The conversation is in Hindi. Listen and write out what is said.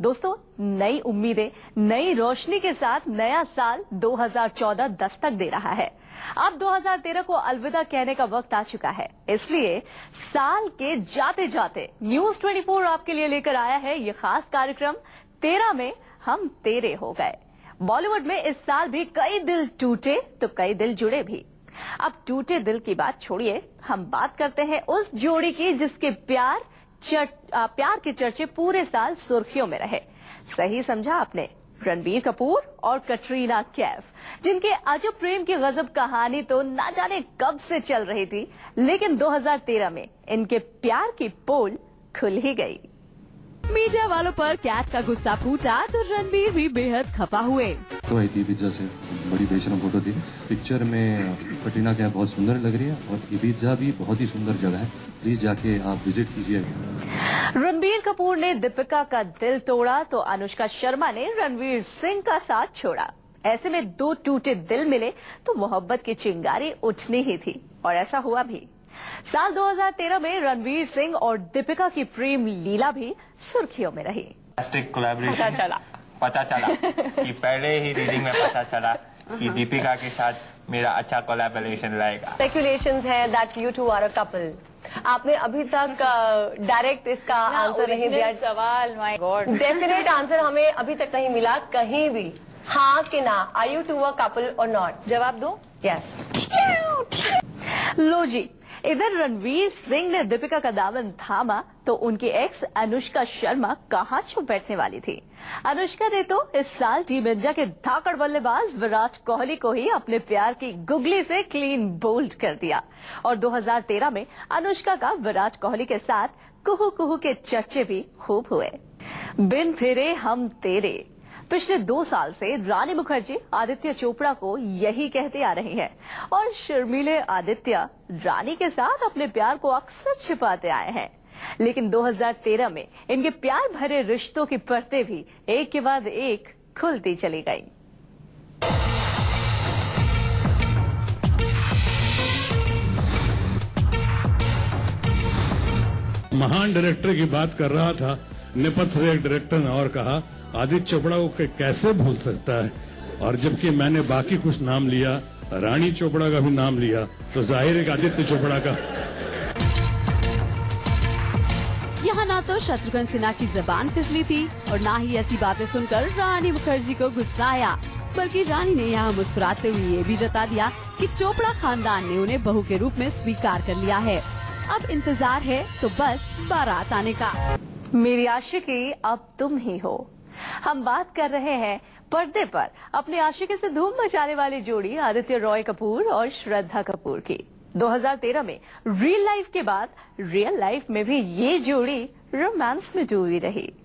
दोस्तों नई उम्मीदें नई रोशनी के साथ नया साल 2014 दस्तक दे रहा है। अब 2013 को अलविदा कहने का वक्त आ चुका है, इसलिए साल के जाते जाते News 24 आपके लिए लेकर आया है ये खास कार्यक्रम 13 में हम तेरे हो गए। बॉलीवुड में इस साल भी कई दिल टूटे तो कई दिल जुड़े भी। अब टूटे दिल की बात छोड़िए, हम बात करते हैं उस जोड़ी की जिसके प्यार के चर्चे पूरे साल सुर्खियों में रहे। सही समझा आपने, रणबीर कपूर और कटरीना कैफ, जिनके अजब प्रेम की गजब कहानी तो ना जाने कब से चल रही थी, लेकिन 2013 में इनके प्यार की पोल खुल ही गई। मीडिया वालों पर कैट का गुस्सा फूटा तो रणबीर भी बेहद खफा हुए। तो आई थी पिज्जा से बड़ी बेशरम फोटो थी, पिक्चर में कटरीना कैफ बहुत सुंदर लग रही है और इबिजा भी बहुत ही सुंदर जगह है, प्लीज जाके आप विजिट कीजिए। रणबीर कपूर ने दीपिका का दिल तोड़ा तो अनुष्का शर्मा ने रणवीर सिंह का साथ छोड़ा। ऐसे में दो टूटे दिल मिले तो मोहब्बत की चिंगारी उठनी ही थी और ऐसा हुआ भी। साल 2013 में रणवीर सिंह और दीपिका की प्रेम लीला भी सुर्खियों में रही। पता चला कि पहले ही रीडिंग में पता चला कि दीपिका के साथ मेरा अच्छा कोलैबोरेशन रहेगा। स्पेकुलेशंस है that you two are a couple. आपने अभी तक डायरेक्ट इसका आंसर नहीं दिया। सवाल माय गॉड, डेफिनेट आंसर हमें अभी तक नहीं मिला कहीं भी। हाँ कि ना, are you two a couple और नॉट? जवाब दो। यस। लो जी, इधर रणवीर सिंह ने दीपिका का दामन थामा तो उनकी एक्स अनुष्का शर्मा कहाँ छुप बैठने वाली थी। अनुष्का ने तो इस साल टीम इंडिया के धाकड़ बल्लेबाज विराट कोहली को ही अपने प्यार की गुगली से क्लीन बोल्ड कर दिया और 2013 में अनुष्का का विराट कोहली के साथ कुहू कुहू के चर्चे भी खूब हुए। बिन फिरे हम तेरे। पिछले 2 साल से रानी मुखर्जी आदित्य चोपड़ा को यही कहते आ रही हैं और शर्मीले आदित्य रानी के साथ अपने प्यार को अक्सर छिपाते आए हैं, लेकिन 2013 में इनके प्यार भरे रिश्तों की परतें भी एक के बाद एक खुलती चली गई। महान डायरेक्टर की बात कर रहा था, नेपथ्य से एक डायरेक्टर ने और कहा आदित्य चोपड़ा को कैसे भूल सकता है, और जबकि मैंने बाकी कुछ नाम लिया, रानी चोपड़ा का भी नाम लिया, तो जाहिर है आदित्य चोपड़ा का। यहाँ ना तो शत्रुघ्न सिन्हा की जबान फिसली थी और ना ही ऐसी बातें सुनकर रानी मुखर्जी को गुस्सा आया, बल्कि रानी ने यहाँ मुस्कुराते हुए ये भी जता दिया कि चोपड़ा खानदान ने उन्हें बहू के रूप में स्वीकार कर लिया है। अब इंतजार है तो बस बारात आने का। मेरी आशिकी अब तुम ही हो। हम बात कर रहे हैं पर्दे पर अपने आशिकी से धूम मचाने वाली जोड़ी आदित्य रॉय कपूर और श्रद्धा कपूर की। 2013 में रियल लाइफ के बाद रियल लाइफ में भी ये जोड़ी रोमांस में डूबी रही।